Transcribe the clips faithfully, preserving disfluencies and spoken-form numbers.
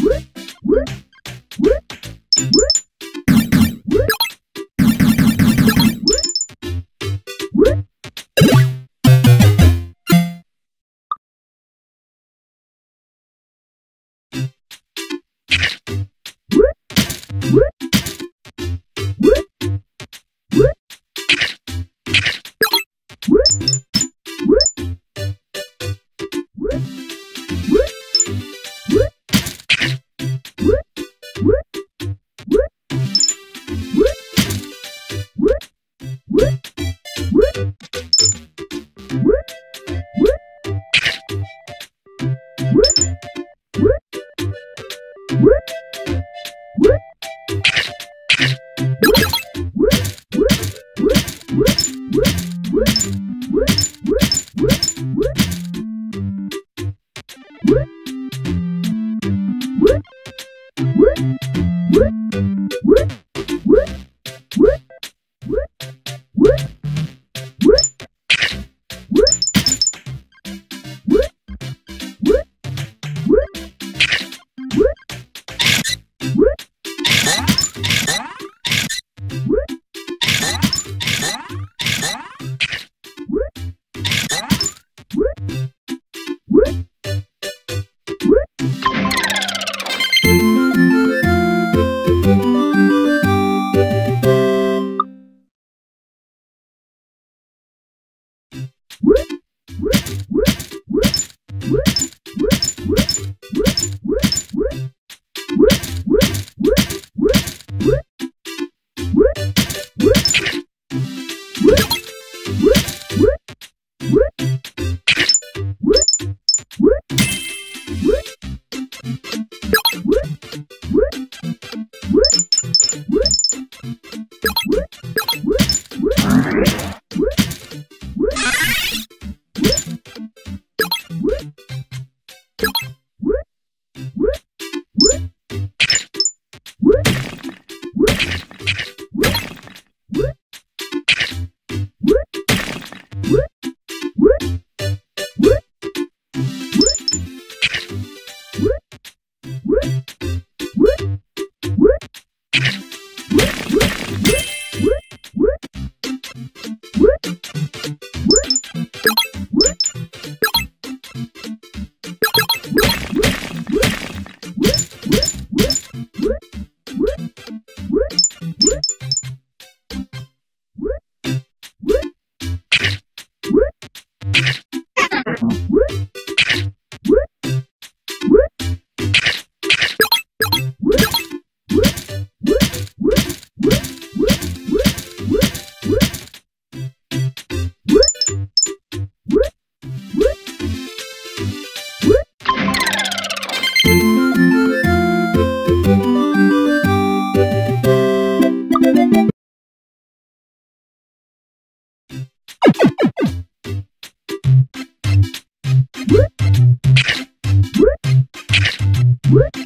What? What? What?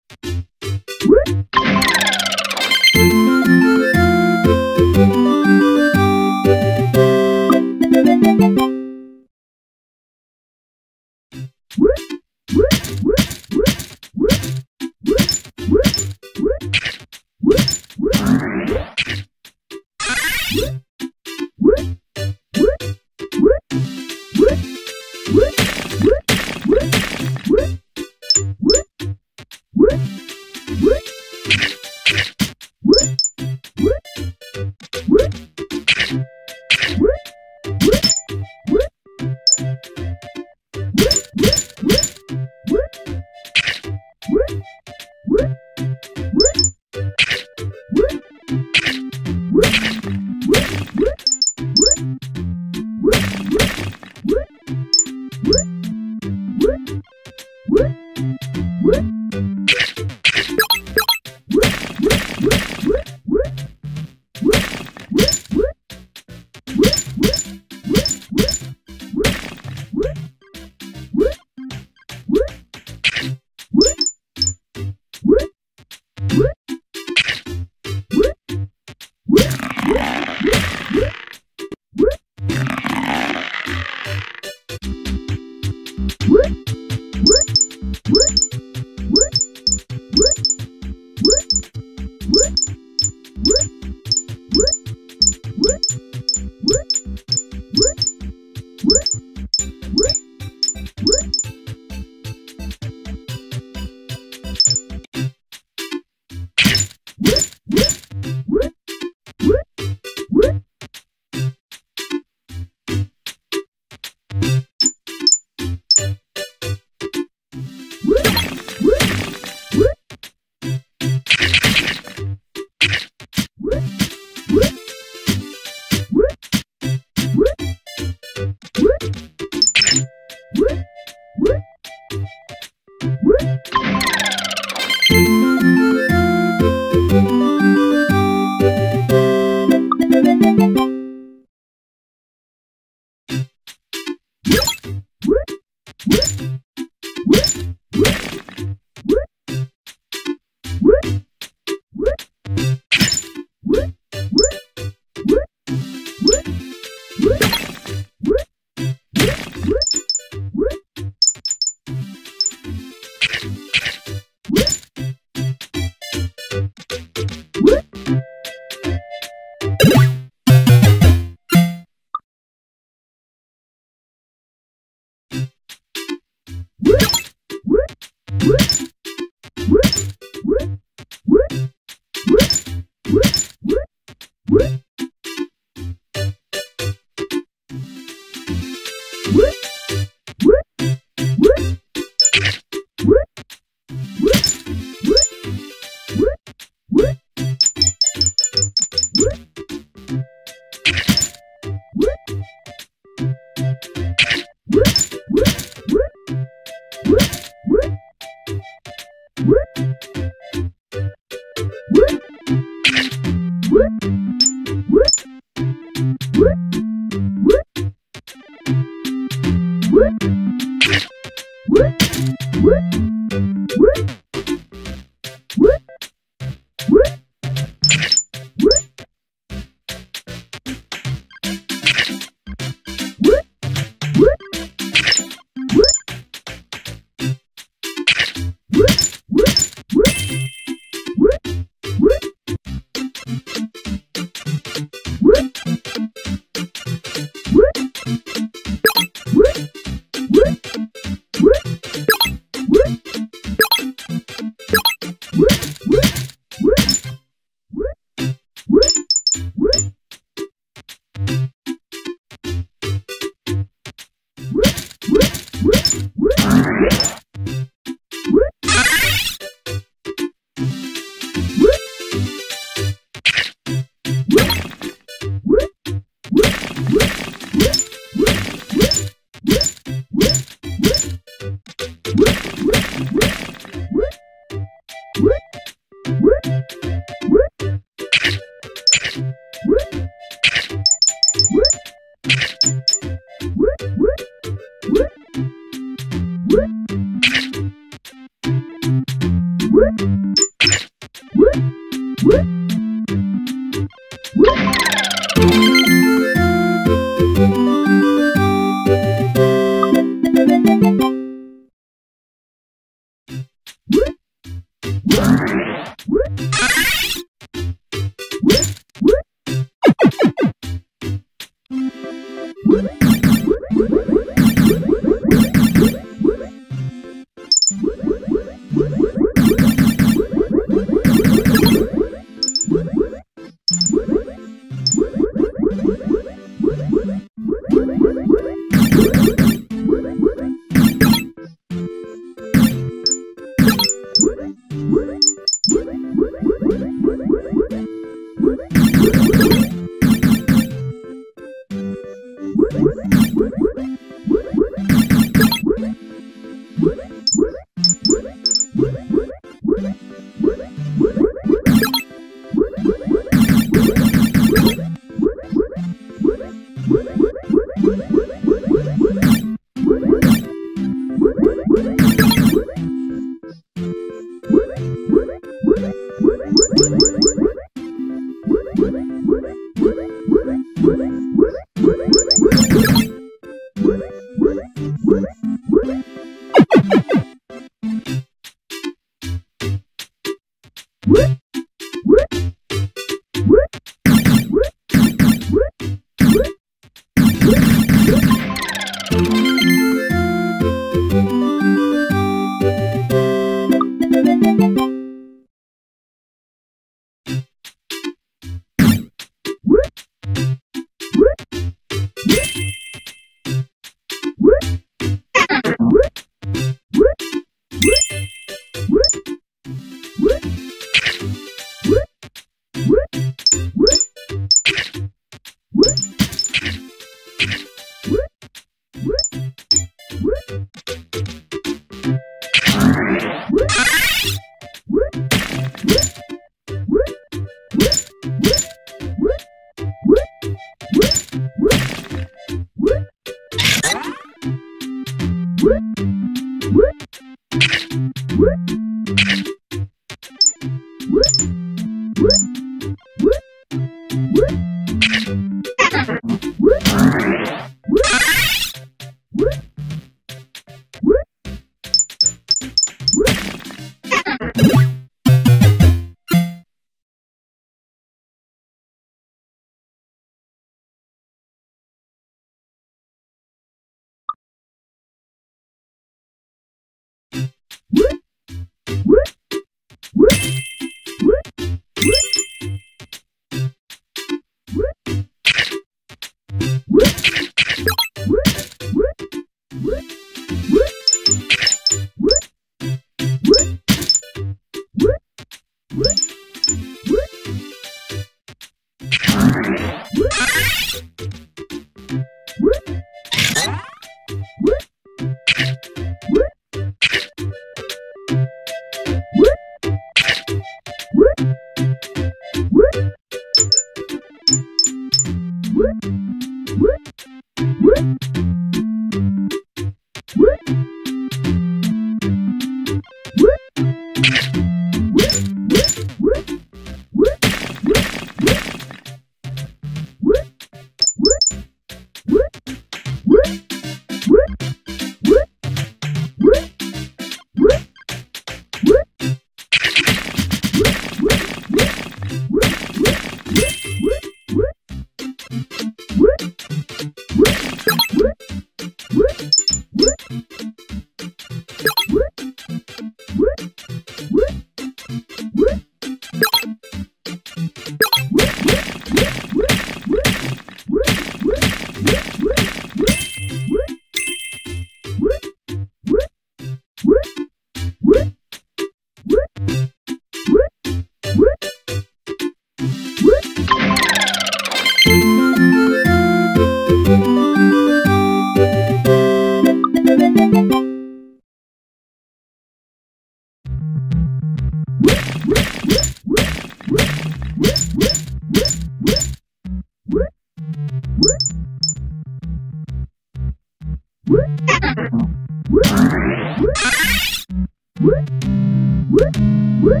What?